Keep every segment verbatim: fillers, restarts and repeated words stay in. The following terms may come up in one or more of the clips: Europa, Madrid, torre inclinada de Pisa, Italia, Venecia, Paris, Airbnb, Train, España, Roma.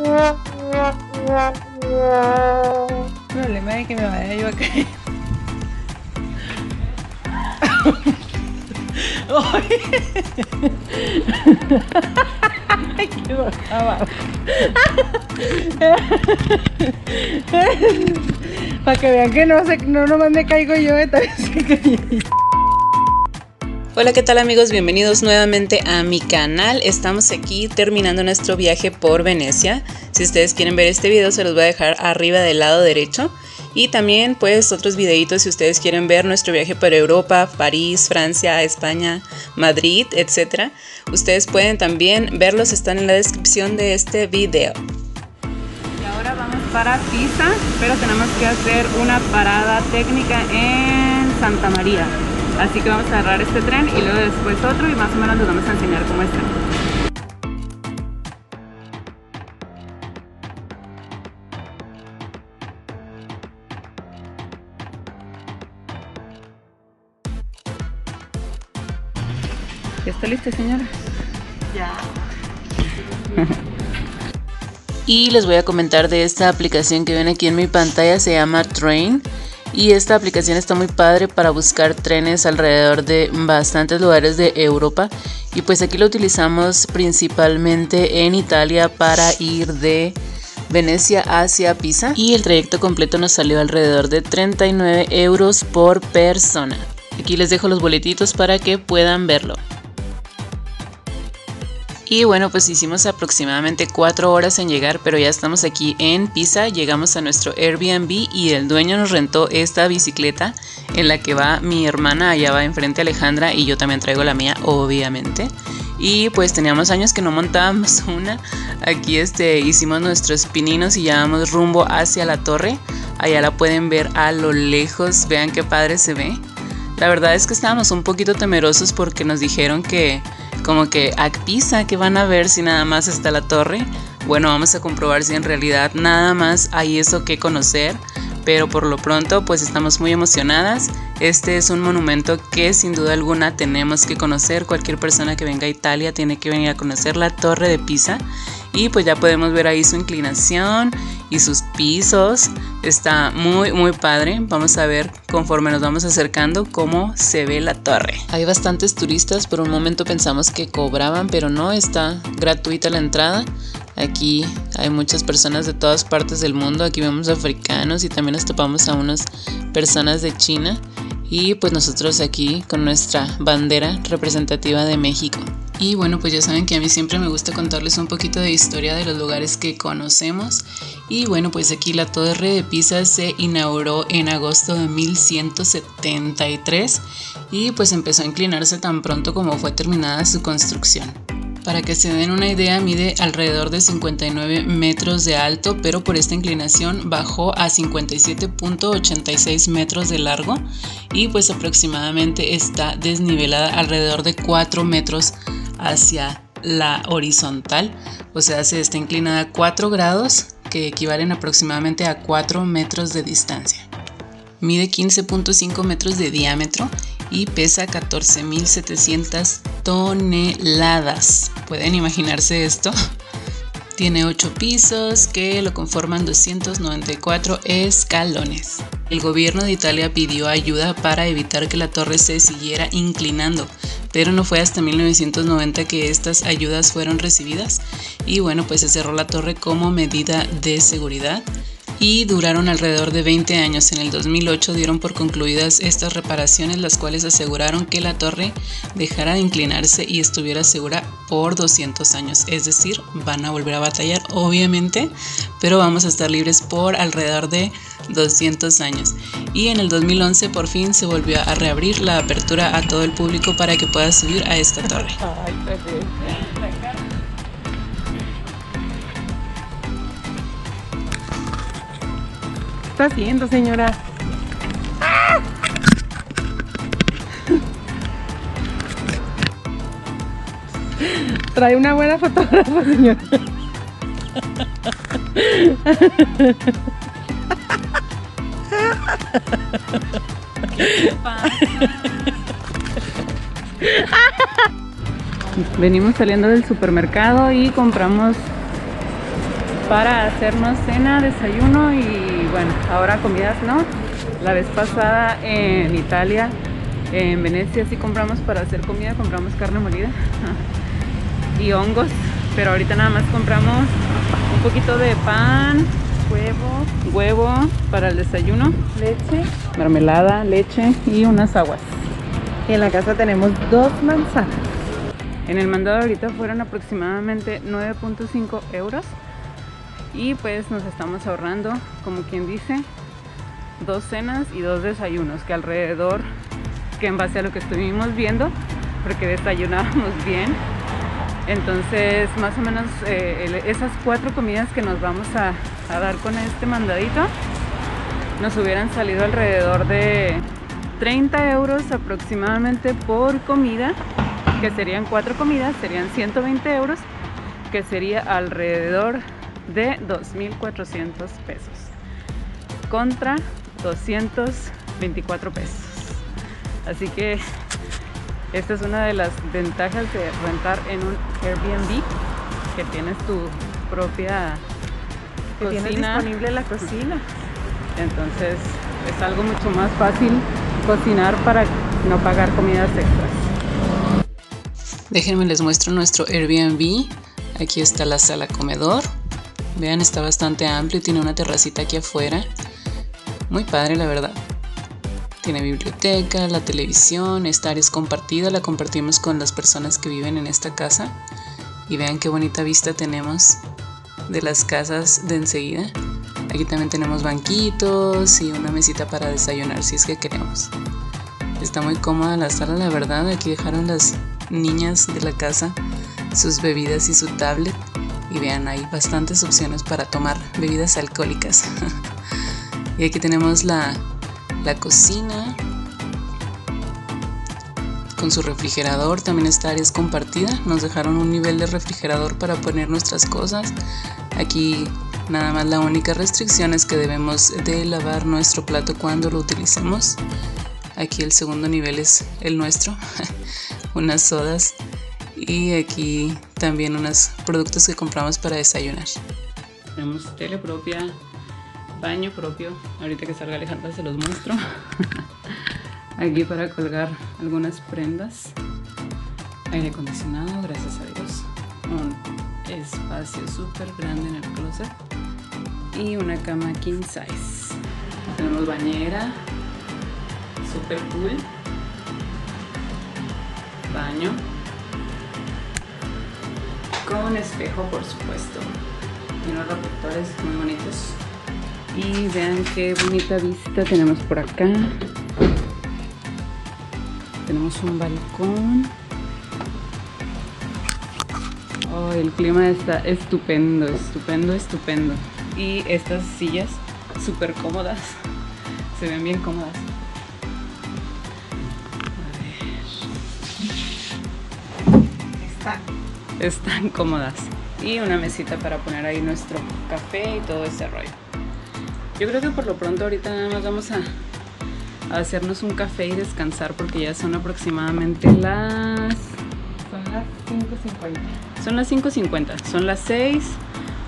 El problema es que me vaya yo a caer. ¡Ay, qué bajaba! Para que vean que no, se, no nomás me caigo yo, también se caí. Hola, ¿qué tal amigos? Bienvenidos nuevamente a mi canal. Estamos aquí terminando nuestro viaje por Venecia. Si ustedes quieren ver este video, se los voy a dejar arriba del lado derecho. Y también pues otros videitos si ustedes quieren ver nuestro viaje por Europa, París, Francia, España, Madrid, etcétera. Ustedes pueden también verlos, están en la descripción de este video. Y ahora vamos para Pisa, pero tenemos que hacer una parada técnica en Santa María. Así que vamos a agarrar este tren y luego después otro y más o menos les vamos a enseñar cómo está. ¿Ya está lista, señora? Ya. Y les voy a comentar de esta aplicación que ven aquí en mi pantalla, se llama Train. Y esta aplicación está muy padre para buscar trenes alrededor de bastantes lugares de Europa. Y pues aquí lo utilizamos principalmente en Italia para ir de Venecia hacia Pisa. Y el trayecto completo nos salió alrededor de treinta y nueve euros por persona. Aquí les dejo los boletitos para que puedan verlo. Y bueno, pues hicimos aproximadamente cuatro horas en llegar, pero ya estamos aquí en Pisa. Llegamos a nuestro Airbnb y el dueño nos rentó esta bicicleta en la que va mi hermana, allá va enfrente Alejandra, y yo también traigo la mía, obviamente. Y pues teníamos años que no montábamos una. Aquí este, hicimos nuestros pininos y ya vamos rumbo hacia la torre. Allá la pueden ver a lo lejos, vean qué padre se ve. La verdad es que estábamos un poquito temerosos porque nos dijeron que como que a Pisa, que van a ver si nada más está la torre. Bueno, vamos a comprobar si en realidad nada más hay eso que conocer, pero por lo pronto pues estamos muy emocionadas. Este es un monumento que sin duda alguna tenemos que conocer. Cualquier persona que venga a Italia tiene que venir a conocer la torre de Pisa. Y pues ya podemos ver ahí su inclinación y sus pisos. Está muy muy padre. Vamos a ver conforme nos vamos acercando cómo se ve la torre. Hay bastantes turistas. Por un momento pensamos que cobraban, pero no, está gratuita la entrada. Aquí hay muchas personas de todas partes del mundo. Aquí vemos africanos y también nos topamos a unas personas de China. Y pues nosotros aquí con nuestra bandera representativa de México. Y bueno, pues ya saben que a mí siempre me gusta contarles un poquito de historia de los lugares que conocemos. Y bueno, pues aquí la torre de Pisa se inauguró en agosto de mil ciento setenta y tres y pues empezó a inclinarse tan pronto como fue terminada su construcción. Para que se den una idea, mide alrededor de cincuenta y nueve metros de alto, pero por esta inclinación bajó a cincuenta y siete punto ochenta y seis metros de largo y pues aproximadamente está desnivelada alrededor de cuatro metros hacia la horizontal, o sea, se está inclinada a cuatro grados, que equivalen aproximadamente a cuatro metros de distancia. Mide quince punto cinco metros de diámetro y pesa catorce mil setecientas toneladas. ¿Pueden imaginarse esto? Tiene ocho pisos que lo conforman doscientos noventa y cuatro escalones. El gobierno de Italia pidió ayuda para evitar que la torre se siguiera inclinando, pero no fue hasta mil novecientos noventa que estas ayudas fueron recibidas y bueno, pues se cerró la torre como medida de seguridad. Y duraron alrededor de veinte años. En el dos mil ocho dieron por concluidas estas reparaciones, las cuales aseguraron que la torre dejara de inclinarse y estuviera segura por doscientos años. Es decir, van a volver a batallar, obviamente, pero vamos a estar libres por alrededor de doscientos años. Y en el dos mil once por fin se volvió a reabrir la apertura a todo el público para que pueda subir a esta torre. ¿Qué está haciendo, señora? ¡Ah! Trae una buena fotógrafa, señora. ¿Qué pasa? Venimos saliendo del supermercado y compramos para hacernos cena, desayuno y bueno, ahora comidas no. La vez pasada en Italia, en Venecia, sí compramos para hacer comida, compramos carne molida y hongos, pero ahorita nada más compramos un poquito de pan, huevo, huevo para el desayuno, leche, mermelada, leche y unas aguas. Y en la casa tenemos dos manzanas. En el mandado ahorita fueron aproximadamente nueve punto cinco euros y pues nos estamos ahorrando, como quien dice, dos cenas y dos desayunos, que alrededor, que en base a lo que estuvimos viendo, porque desayunábamos bien, entonces más o menos eh, esas cuatro comidas que nos vamos a, a dar con este mandadito nos hubieran salido alrededor de treinta euros aproximadamente por comida, que serían cuatro comidas, serían ciento veinte euros, que sería alrededor de dos mil cuatrocientos pesos contra doscientos veinticuatro pesos. Así que esta es una de las ventajas de rentar en un Airbnb, que tienes tu propia que cocina. Tienes disponible la cocina. Entonces es algo mucho más fácil cocinar para no pagar comidas extras. Déjenme les muestro nuestro Airbnb. Aquí está la sala comedor. Vean, está bastante amplio, tiene una terracita aquí afuera. Muy padre, la verdad. Tiene biblioteca, la televisión, esta área es compartida, la compartimos con las personas que viven en esta casa. Y vean qué bonita vista tenemos de las casas de enseguida. Aquí también tenemos banquitos y una mesita para desayunar si es que queremos. Está muy cómoda la sala, la verdad. Aquí dejaron las niñas de la casa sus bebidas y su tablet. Y vean, hay bastantes opciones para tomar bebidas alcohólicas. Y aquí tenemos la, la cocina con su refrigerador. También esta área es compartida. Nos dejaron un nivel de refrigerador para poner nuestras cosas. Aquí nada más la única restricción es que debemos de lavar nuestro plato cuando lo utilicemos. Aquí el segundo nivel es el nuestro. Unas sodas. Y aquí también unos productos que compramos para desayunar. Tenemos tele propia, baño propio. Ahorita que salga Alejandra se los muestro. Aquí para colgar algunas prendas. Aire acondicionado, gracias a Dios. Un espacio súper grande en el closet. Y una cama king size. Tenemos bañera. Súper cool. Baño. Con espejo, por supuesto, y unos reflectores muy bonitos. Y vean qué bonita vista tenemos por acá. Tenemos un balcón. Oh, el clima está estupendo, estupendo, estupendo. Y estas sillas súper cómodas, se ven bien cómodas. A ver. Está. Están cómodas. Y una mesita para poner ahí nuestro café y todo ese rollo. Yo creo que por lo pronto ahorita nada más vamos a, a hacernos un café y descansar, porque ya son aproximadamente las... Son las cinco cincuenta. Son las cinco cincuenta, son las seis.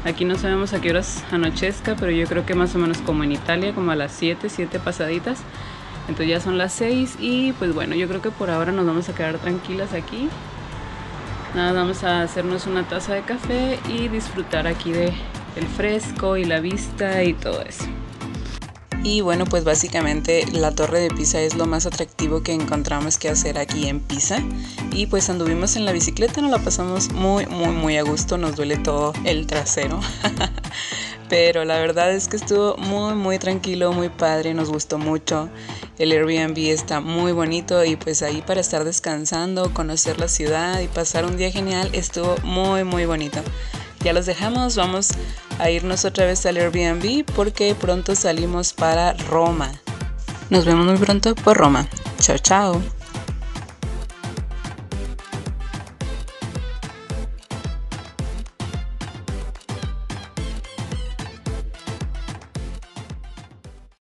Aquí no sabemos a qué horas anochezca, pero yo creo que más o menos como en Italia, como a las siete, siete pasaditas. Entonces ya son las seis y pues bueno, yo creo que por ahora nos vamos a quedar tranquilas aquí. Nada, vamos a hacernos una taza de café y disfrutar aquí de el fresco y la vista y todo eso. Y bueno, pues básicamente la torre de Pisa es lo más atractivo que encontramos que hacer aquí en Pisa. Y pues anduvimos en la bicicleta, nos la pasamos muy, muy, muy a gusto. Nos duele todo el trasero. Pero la verdad es que estuvo muy, muy tranquilo, muy padre. Nos gustó mucho. El Airbnb está muy bonito y pues ahí para estar descansando, conocer la ciudad y pasar un día genial, estuvo muy, muy bonito. Ya los dejamos, vamos a irnos otra vez al Airbnb porque pronto salimos para Roma. Nos vemos muy pronto por Roma. Chao, chao.